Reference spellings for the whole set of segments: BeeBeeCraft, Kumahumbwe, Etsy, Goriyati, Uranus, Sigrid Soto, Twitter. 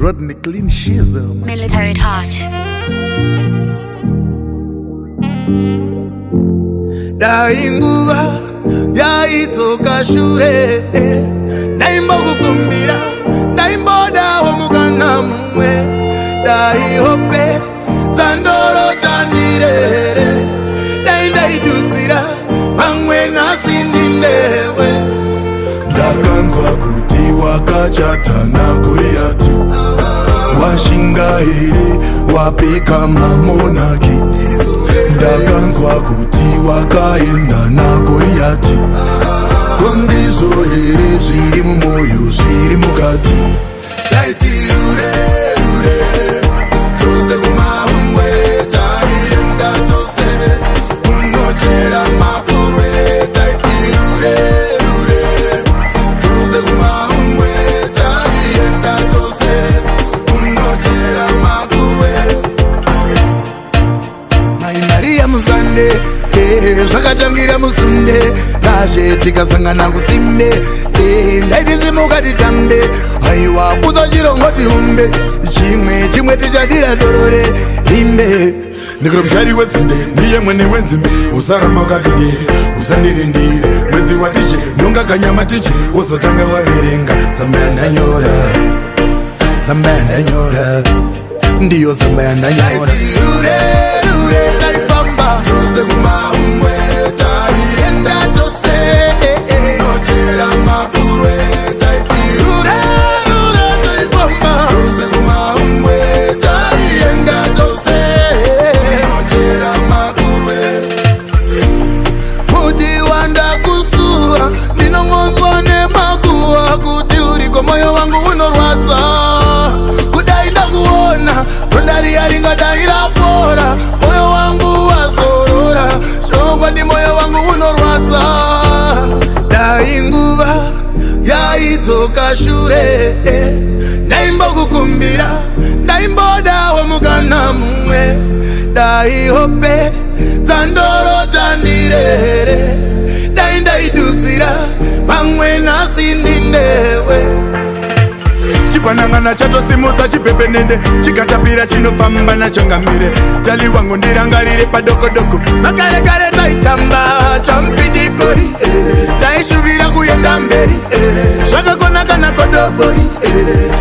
Rod Niklin Shizum Military Touch Dainguba Yaitoka Shure Naimbo Kukumbira Naimbo Da Omugana Mwe Daihope Sandoro Tandirere Daindaiduzira Pangwe Nasindinewe Ndakanzwa kutiwa kachata na Goriyati Washinga iri wapika mamonaki Ndakanzwa kutiwa kaenda na Goriyati Kondizo iri ziri mumoyo ziri mukati Taiti ure ure Tose kumahumwe Tainda tose Ungochera mapore Taiti ure Zvakatangira musunde Nashe tikasangana kusimbe Ndaitizimuka titambe Haiwa kuzo chirongo tihumbe Chimwe chimwe tichadira dorore Rimbe Ndikuro mukari wetsinde Ndiye mwene wenzimbe Usarama ukatinge Usandirindire Mwenzi watiche Nonga kanyama tiche Usotanga wavirenga Samba yandanyora Samba yandanyora Ndiyo samba yandanyora Ure ure taifamba Tose kuma Yaitoka shure Naimbo kukumbira Naimbo da omugana mwe Daihope Tandoro tandirere Daindaiduzira Pangwe nasindinewe Chipanangana chato simutsa chipepenende Chikatapira chinofamba na chongamire Tali wangu ndirangarire padoko doko Makare kare taitamba Champidikori Taishuvira kuyenda mberi Shakakona kana kodobori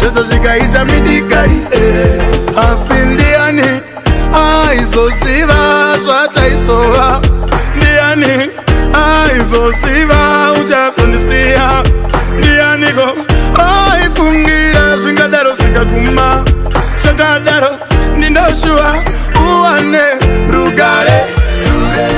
Shasa shikaita midikari Asindiani Aizosiva Shwata isowa Ndiani Aizosiva Uchasonisia Ndiani go Aifungira Shingadaro shikakuma Shakadaro Ninoshua Uwane Rugare Rure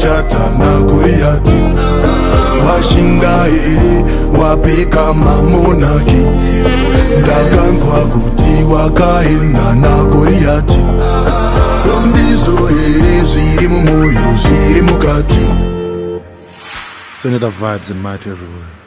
Chata na Goriyati Washinga iri wapika mamonaki Ndakanzwa kuti wakaenda na Goriyati Kondizo iri ziri mumoyo ziri mukati Senator vibes and might everywhere.